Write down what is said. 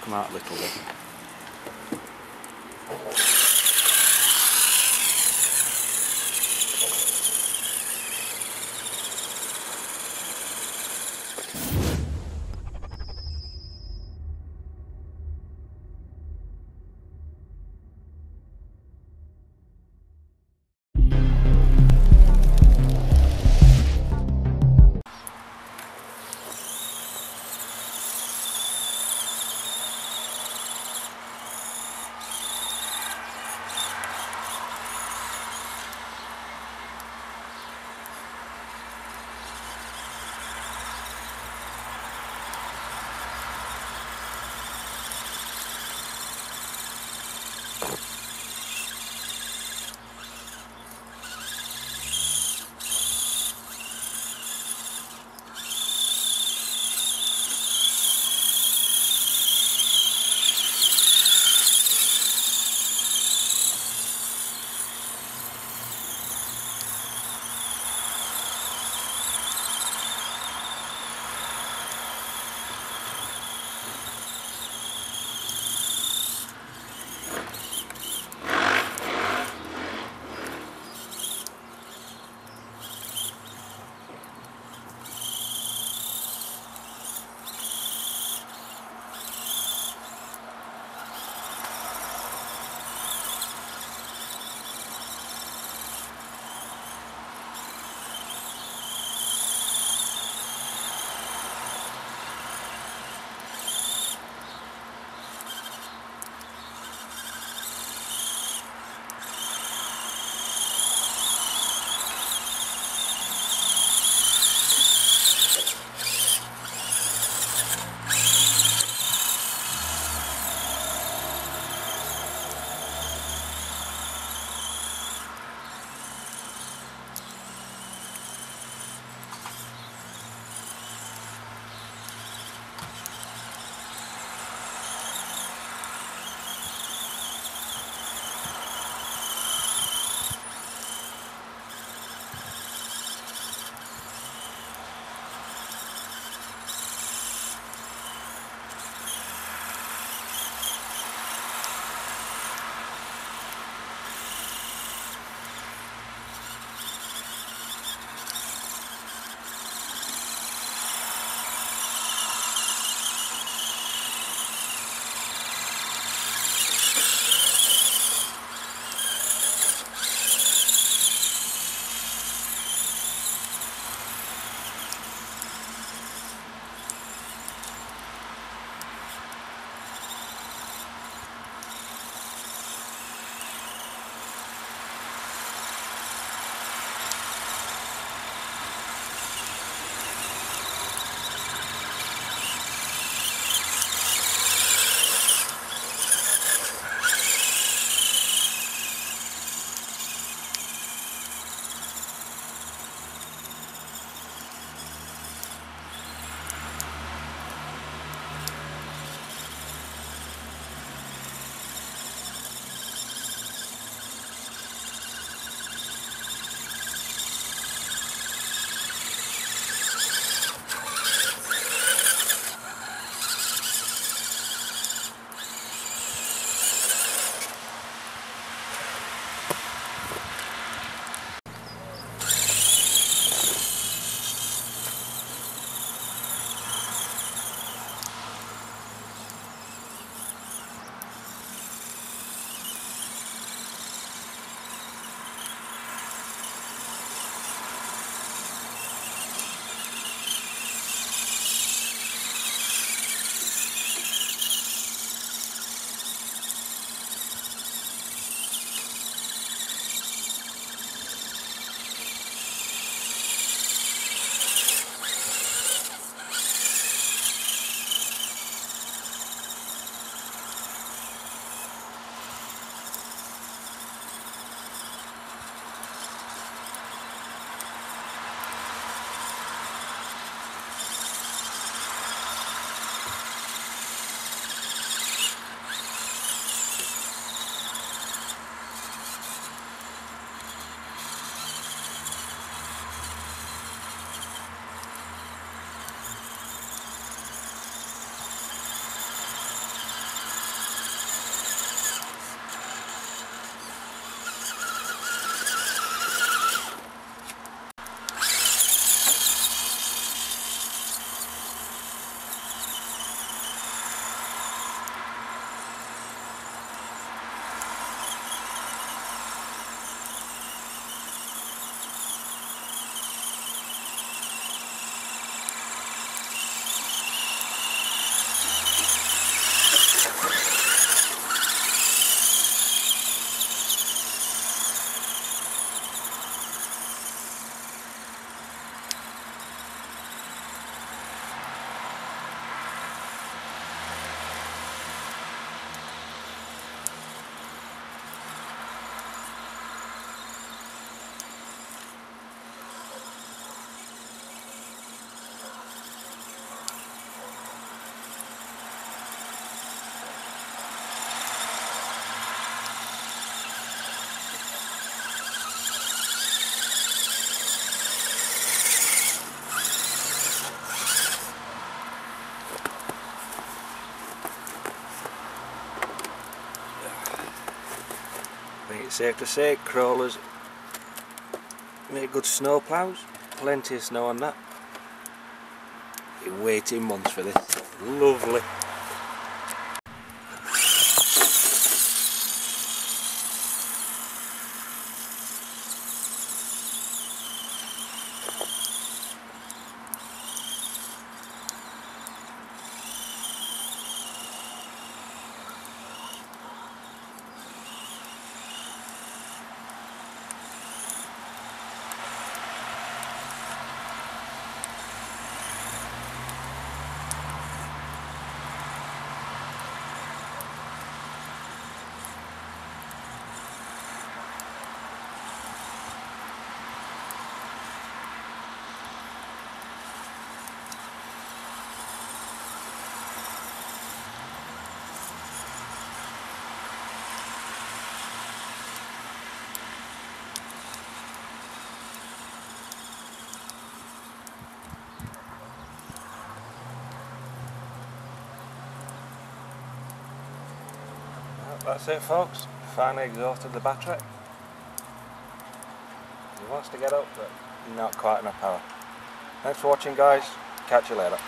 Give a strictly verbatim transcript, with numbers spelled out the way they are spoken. just come out a little bit. it's safe to say crawlers make good snow ploughs. Plenty of snow on that. Been waiting months for this. Lovely. That's it, folks. Finally exhausted the battery. He wants to get up, but not quite enough power. Thanks for watching, guys. Catch you later.